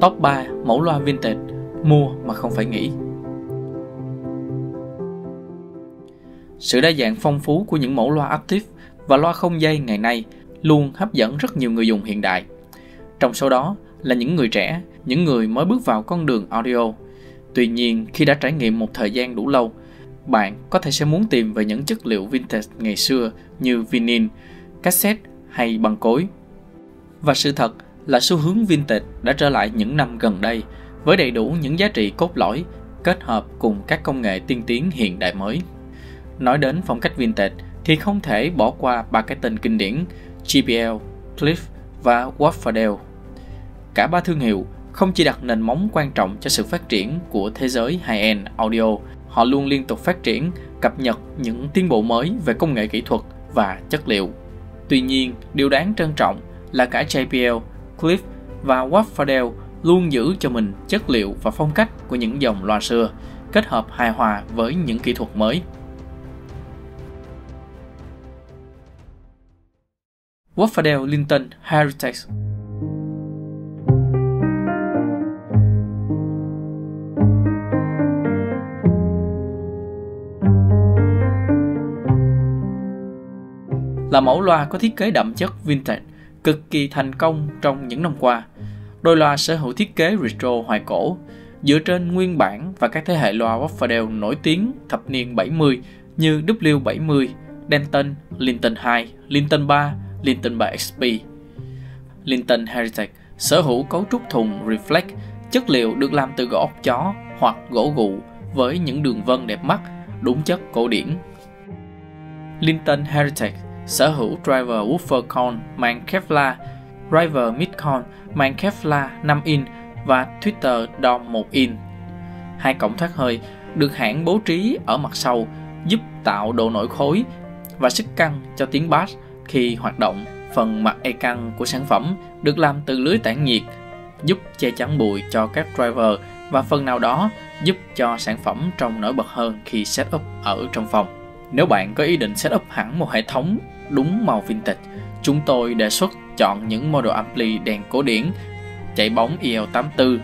Top 3 mẫu loa vintage, mua mà không phải nghĩ. Sự đa dạng phong phú của những mẫu loa active và loa không dây ngày nay luôn hấp dẫn rất nhiều người dùng hiện đại. Trong số đó là những người trẻ, những người mới bước vào con đường audio. Tuy nhiên, khi đã trải nghiệm một thời gian đủ lâu, bạn có thể sẽ muốn tìm về những chất liệu vintage ngày xưa như vinyl, cassette hay băng cối. Và sự thật là xu hướng vintage đã trở lại những năm gần đây với đầy đủ những giá trị cốt lõi kết hợp cùng các công nghệ tiên tiến hiện đại mới. Nói đến phong cách vintage thì không thể bỏ qua ba cái tên kinh điển JBL, Klipsch và Wharfedale. Cả ba thương hiệu không chỉ đặt nền móng quan trọng cho sự phát triển của thế giới high-end audio, họ luôn liên tục phát triển, cập nhật những tiến bộ mới về công nghệ kỹ thuật và chất liệu. Tuy nhiên, điều đáng trân trọng là cả JBL, Klipsch và Wharfedale luôn giữ cho mình chất liệu và phong cách của những dòng loa xưa, kết hợp hài hòa với những kỹ thuật mới. Wharfedale Linton Heritage. Là mẫu loa có thiết kế đậm chất vintage, cực kỳ thành công trong những năm qua. Đôi loa sở hữu thiết kế retro hoài cổ, dựa trên nguyên bản và các thế hệ loa Wharfedale nổi tiếng thập niên 70 như W70, Denton, Linton 2, Linton 3, Linton 3XP. Linton Heritage sở hữu cấu trúc thùng reflex, chất liệu được làm từ gỗ ốc chó hoặc gỗ gụ với những đường vân đẹp mắt, đúng chất cổ điển. Linton Heritage sở hữu driver woofer cone mang Kevlar, driver mid cone mang Kevlar 5" và tweeter dom 1". Hai cổng thoát hơi được hãng bố trí ở mặt sau, giúp tạo độ nổi khối và sức căng cho tiếng bass khi hoạt động. Phần mặt e căng của sản phẩm được làm từ lưới tản nhiệt, giúp che chắn bụi cho các driver và phần nào đó giúp cho sản phẩm trông nổi bật hơn khi setup ở trong phòng. Nếu bạn có ý định setup hẳn một hệ thống đúng màu vintage, chúng tôi đề xuất chọn những model ampli đèn cổ điển chạy bóng EL84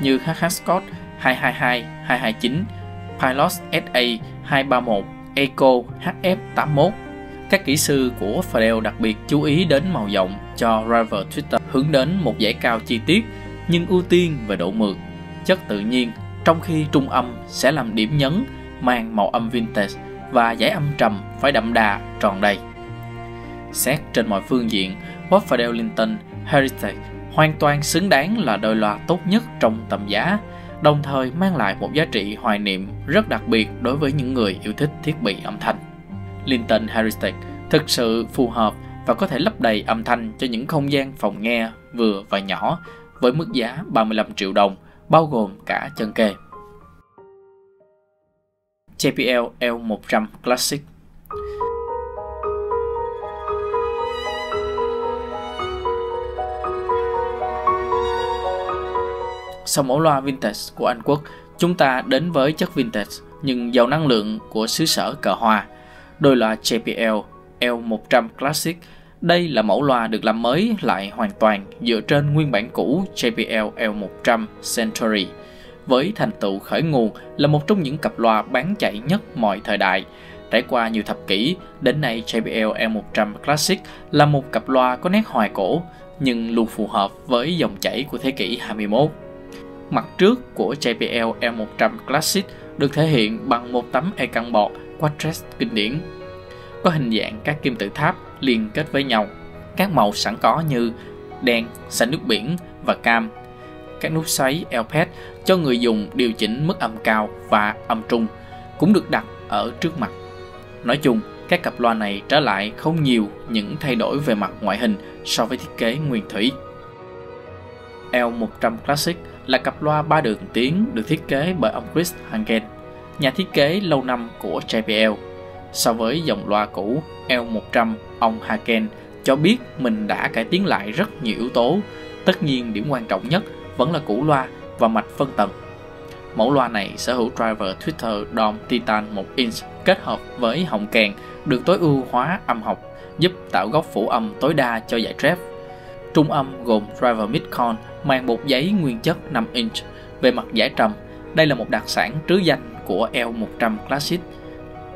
như HH Scott 222, 229, Pilot SA 231, Echo HF81. Các kỹ sư của Feral đặc biệt chú ý đến màu rộng cho driver tweeter, hướng đến một dãy cao chi tiết nhưng ưu tiên về độ mượt, chất tự nhiên, trong khi trung âm sẽ làm điểm nhấn mang màu âm vintage và dãy âm trầm phải đậm đà, tròn đầy. Xét trên mọi phương diện, Wharfedale Linton Heritage hoàn toàn xứng đáng là đôi loa tốt nhất trong tầm giá, đồng thời mang lại một giá trị hoài niệm rất đặc biệt đối với những người yêu thích thiết bị âm thanh. Linton Heritage thực sự phù hợp và có thể lấp đầy âm thanh cho những không gian phòng nghe vừa và nhỏ với mức giá 35 triệu đồng, bao gồm cả chân kê. JBL L100 Classic. Sau mẫu loa vintage của Anh Quốc, chúng ta đến với chất vintage nhưng giàu năng lượng của xứ sở cờ hoa. Đôi loa JBL L100 Classic, đây là mẫu loa được làm mới lại hoàn toàn dựa trên nguyên bản cũ JBL L100 Century, với thành tựu khởi nguồn là một trong những cặp loa bán chạy nhất mọi thời đại. Trải qua nhiều thập kỷ, đến nay JBL L100 Classic là một cặp loa có nét hoài cổ nhưng luôn phù hợp với dòng chảy của thế kỷ 21. Mặt trước của JBL L100 Classic được thể hiện bằng một tấm e căng bọt quadrex kinh điển, có hình dạng các kim tự tháp liên kết với nhau. Các màu sẵn có như đen, xanh nước biển và cam. Các nút xoáy L-pad cho người dùng điều chỉnh mức âm cao và âm trung cũng được đặt ở trước mặt. Nói chung, các cặp loa này trở lại không nhiều những thay đổi về mặt ngoại hình so với thiết kế nguyên thủy. L100 Classic là cặp loa 3 đường tiếng được thiết kế bởi ông Chris Hagen, nhà thiết kế lâu năm của JBL. So với dòng loa cũ L100, ông Hagen cho biết mình đã cải tiến lại rất nhiều yếu tố. Tất nhiên, điểm quan trọng nhất vẫn là củ loa và mạch phân tần. Mẫu loa này sở hữu driver tweeter dom titan 1" kết hợp với họng kèn được tối ưu hóa âm học, giúp tạo góc phủ âm tối đa cho dải treble. Trung âm gồm driver mid-con mang bột giấy nguyên chất 5 inch. Về mặt giải trầm, đây là một đặc sản trứ danh của L100 Classic.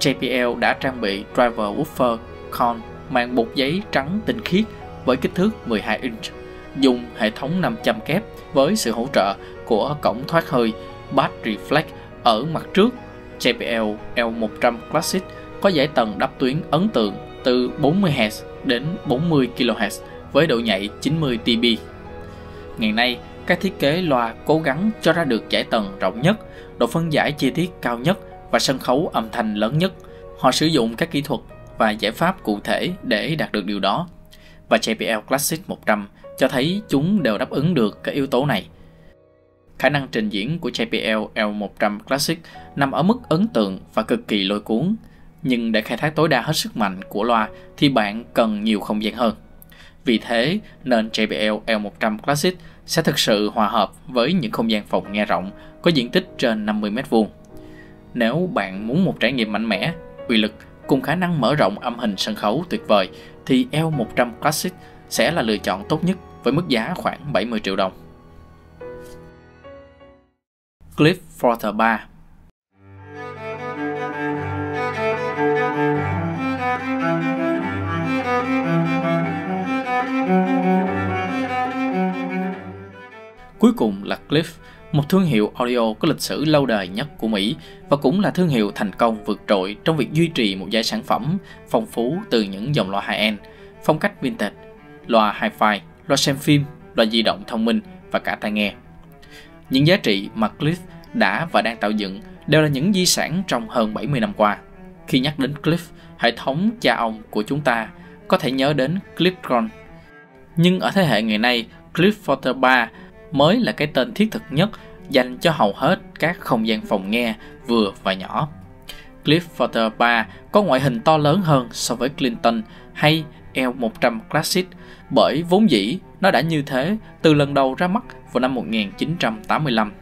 JBL đã trang bị driver woofer con mang bột giấy trắng tinh khiết với kích thước 12 inch, dùng hệ thống 500 kép với sự hỗ trợ của cổng thoát hơi Bass Reflex ở mặt trước. JBL L100 Classic có dải tần đắp tuyến ấn tượng từ 40Hz đến 40kHz với độ nhạy 90 dB. Ngày nay, các thiết kế loa cố gắng cho ra được dải tần rộng nhất, độ phân giải chi tiết cao nhất và sân khấu âm thanh lớn nhất. Họ sử dụng các kỹ thuật và giải pháp cụ thể để đạt được điều đó, và JBL Classic 100 cho thấy chúng đều đáp ứng được các yếu tố này. Khả năng trình diễn của JBL L100 Classic nằm ở mức ấn tượng và cực kỳ lôi cuốn, nhưng để khai thác tối đa hết sức mạnh của loa thì bạn cần nhiều không gian hơn. Vì thế nên JBL L100 Classic sẽ thực sự hòa hợp với những không gian phòng nghe rộng có diện tích trên 50 m². Nếu bạn muốn một trải nghiệm mạnh mẽ, uy lực cùng khả năng mở rộng âm hình sân khấu tuyệt vời thì L100 Classic sẽ là lựa chọn tốt nhất với mức giá khoảng 70 triệu đồng. Klipsch Forte III. Cuối cùng là Klipsch, một thương hiệu audio có lịch sử lâu đời nhất của Mỹ và cũng là thương hiệu thành công vượt trội trong việc duy trì một dải sản phẩm phong phú từ những dòng loa high-end, phong cách vintage, loa hi-fi, loa xem phim, loa di động thông minh và cả tai nghe. Những giá trị mà Klipsch đã và đang tạo dựng đều là những di sản trong hơn 70 năm qua. Khi nhắc đến Klipsch, hệ thống cha ông của chúng ta có thể nhớ đến Klipschorn. Nhưng ở thế hệ ngày nay, Klipsch Forte III mới là cái tên thiết thực nhất dành cho hầu hết các không gian phòng nghe vừa và nhỏ. Klipsch Forte III có ngoại hình to lớn hơn so với Clinton hay L100 Classic bởi vốn dĩ nó đã như thế từ lần đầu ra mắt vào năm 1985.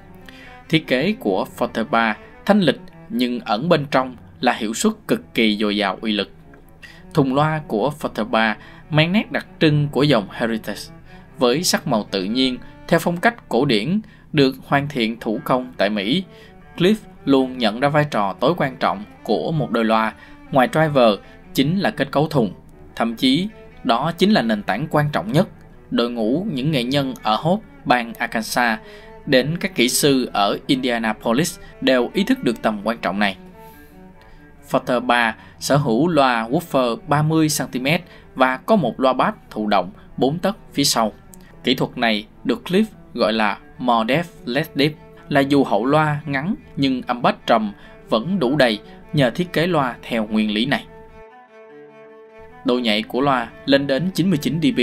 Thiết kế của Forte III thanh lịch nhưng ẩn bên trong là hiệu suất cực kỳ dồi dào uy lực. Thùng loa của Forte III mang nét đặc trưng của dòng Heritage với sắc màu tự nhiên theo phong cách cổ điển được hoàn thiện thủ công tại Mỹ. Klipsch luôn nhận ra vai trò tối quan trọng của một đôi loa, ngoài driver chính là kết cấu thùng, thậm chí đó chính là nền tảng quan trọng nhất. Đội ngũ những nghệ nhân ở Hope, bang Arkansas đến các kỹ sư ở Indianapolis đều ý thức được tầm quan trọng này. Forte III sở hữu loa woofer 30 cm và có một loa bass thụ động 4 tấc phía sau. Kỹ thuật này được Klipsch gọi là More Def, Less Dip, là dù hậu loa ngắn nhưng âm bass trầm vẫn đủ đầy nhờ thiết kế loa theo nguyên lý này. Độ nhạy của loa lên đến 99 dB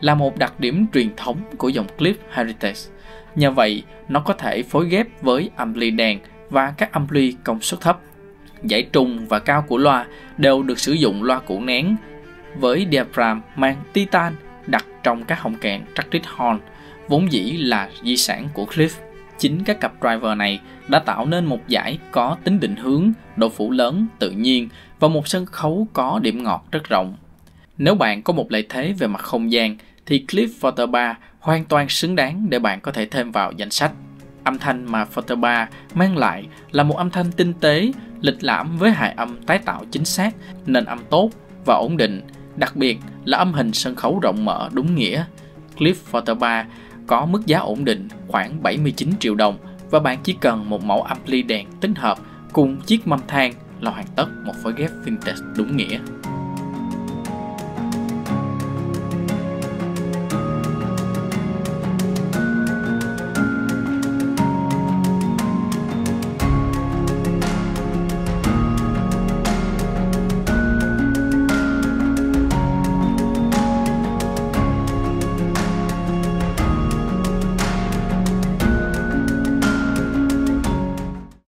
là một đặc điểm truyền thống của dòng Klipsch Heritage. Nhờ vậy, nó có thể phối ghép với ampli đèn và các ampli công suất thấp. Dải trùng và cao của loa đều được sử dụng loa củ nén với diaphragm mang titan đặt trong các họng kèn Tractrix Horn, vốn dĩ là di sản của Klipsch. Chính các cặp driver này đã tạo nên một dải có tính định hướng, độ phủ lớn, tự nhiên và một sân khấu có điểm ngọt rất rộng. Nếu bạn có một lợi thế về mặt không gian thì Klipsch Forte III hoàn toàn xứng đáng để bạn có thể thêm vào danh sách. Âm thanh mà Forte III mang lại là một âm thanh tinh tế, lịch lãm với hài âm tái tạo chính xác, nền âm tốt và ổn định, đặc biệt là âm hình sân khấu rộng mở đúng nghĩa. Klipsch Forte III có mức giá ổn định khoảng 79 triệu đồng và bạn chỉ cần một mẫu ampli đèn tích hợp cùng chiếc mâm than là hoàn tất một phối ghép vintage đúng nghĩa.